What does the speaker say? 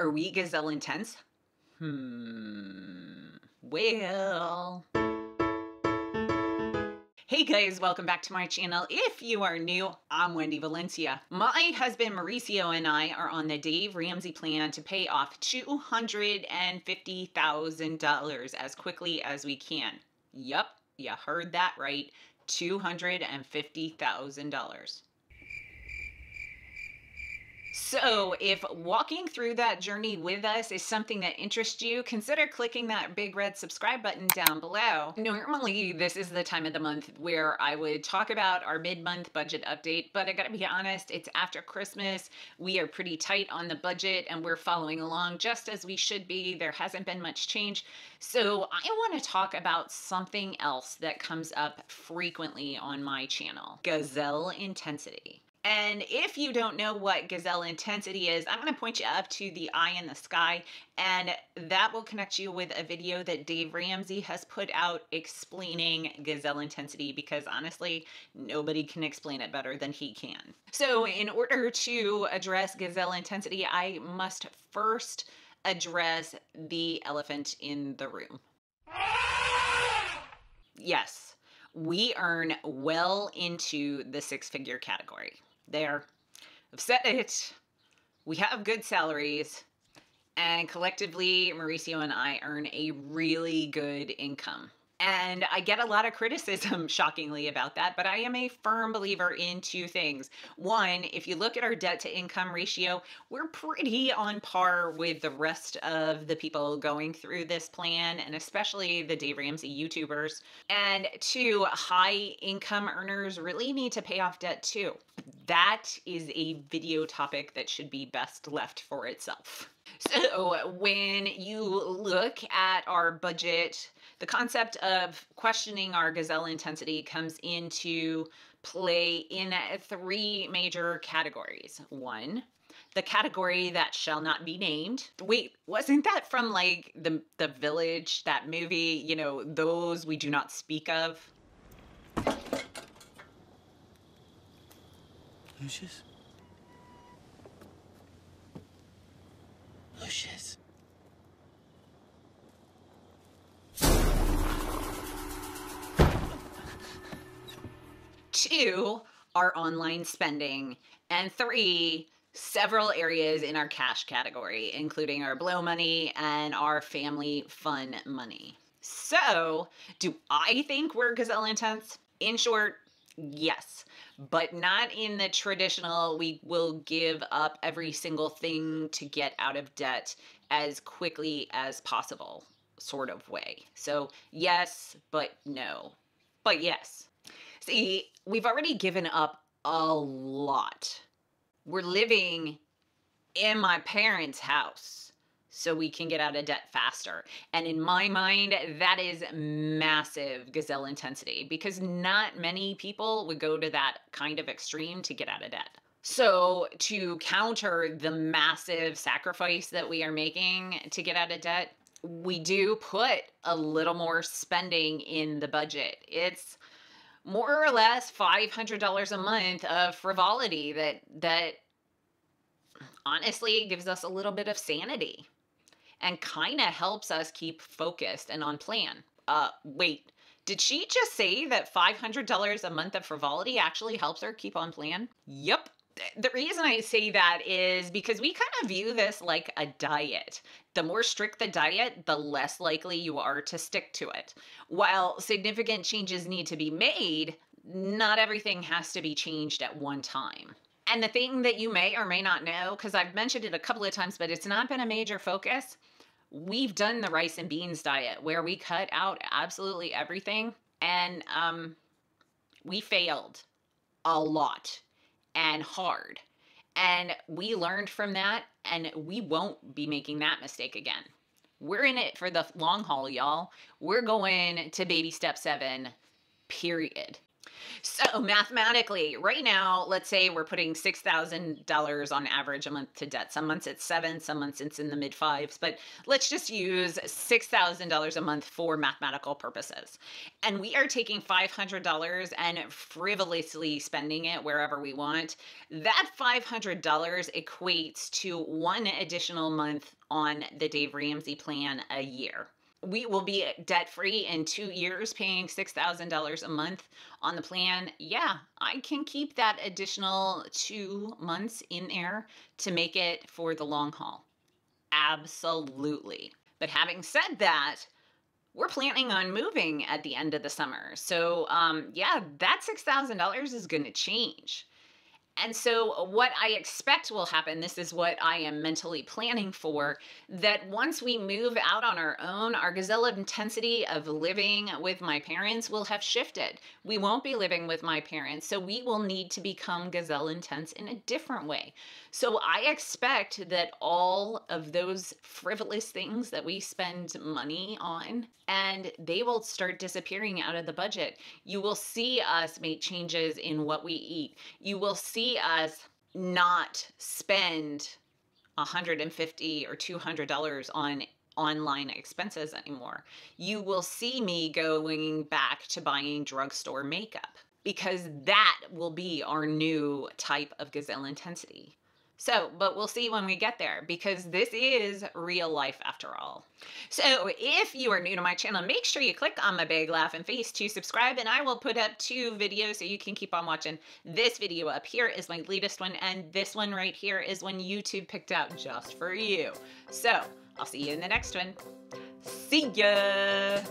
Are we gazelle intense? Well. Hey guys, welcome back to my channel. If you are new, I'm Wendy Valencia. My husband Mauricio and I are on the Dave Ramsey plan to pay off $250,000 as quickly as we can. Yep, you heard that right, $250,000. So if walking through that journey with us is something that interests you, consider clicking that big red subscribe button down below. Normally, this is the time of the month where I would talk about our mid-month budget update, but I gotta be honest, it's after Christmas. We are pretty tight on the budget and we're following along just as we should be. There hasn't been much change. So I wanna talk about something else that comes up frequently on my channel, gazelle intensity. And if you don't know what gazelle intensity is, I'm going to point you up to the eye in the sky, and that will connect you with a video that Dave Ramsey has put out explaining gazelle intensity, because honestly, nobody can explain it better than he can. So in order to address gazelle intensity, I must first address the elephant in the room. Yes, we earn well into the six-figure category. There, I've said it. We have good salaries, and collectively, Mauricio and I earn a really good income. And I get a lot of criticism, shockingly, about that, but I am a firm believer in two things. One, if you look at our debt to income ratio, we're pretty on par with the rest of the people going through this plan, and especially the Dave Ramsey YouTubers. And two, high income earners really need to pay off debt too. That is a video topic that should be best left for itself. So when you look at our budget, the concept of questioning our gazelle intensity comes into play in three major categories. One, the category that shall not be named. Wait, wasn't that from like the Village, that movie, you know, those we do not speak of? Lucius? Lucius. Two, our online spending. And three, several areas in our cash category, including our blow money and our family fun money. So, do I think we're gazelle intense? In short, yes, but not in the traditional, we will give up every single thing to get out of debt as quickly as possible sort of way. So yes, but no, but yes. See, we've already given up a lot. We're living in my parents' house so we can get out of debt faster. And in my mind, that is massive gazelle intensity, because not many people would go to that kind of extreme to get out of debt. So to counter the massive sacrifice that we are making to get out of debt, we do put a little more spending in the budget. It's more or less $500 a month of frivolity that honestly gives us a little bit of sanity and kind of helps us keep focused and on plan. Wait, did she just say that $500 a month of frivolity actually helps her keep on plan? Yep. The reason I say that is because we kind of view this like a diet. The more strict the diet, the less likely you are to stick to it. While significant changes need to be made, not everything has to be changed at one time. And the thing that you may or may not know, because I've mentioned it a couple of times, but it's not been a major focus, we've done the rice and beans diet where we cut out absolutely everything, and we failed a lot and hard. And we learned from that, and we won't be making that mistake again. We're in it for the long haul, y'all. We're going to baby step 7, period. So mathematically, right now, let's say we're putting $6,000 on average a month to debt. Some months it's $7,000, some months it's in the mid-5s, but let's just use $6,000 a month for mathematical purposes. And we are taking $500 and frivolously spending it wherever we want. That $500 equates to one additional month on the Dave Ramsey plan a year. We will be debt-free in 2 years, paying $6,000 a month on the plan. Yeah, I can keep that additional 2 months in there to make it for the long haul. Absolutely. But having said that, we're planning on moving at the end of the summer. So yeah, that $6,000 is going to change. And so what I expect will happen, this is what I am mentally planning for, that once we move out on our own, our gazelle intensity of living with my parents will have shifted. We won't be living with my parents, so we will need to become gazelle intense in a different way. So I expect that all of those frivolous things that we spend money on, and they will start disappearing out of the budget. You will see us make changes in what we eat. You will see us not spend $150 or $200 on online expenses anymore. You will see me going back to buying drugstore makeup because that will be our new type of gazelle intensity. So, but we'll see when we get there because this is real life after all. So if you are new to my channel, make sure you click on my big laughing face to subscribe, and I will put up 2 videos so you can keep on watching. This video up here is my latest one, and this one right here is one YouTube picked out just for you. So I'll see you in the next one. See ya!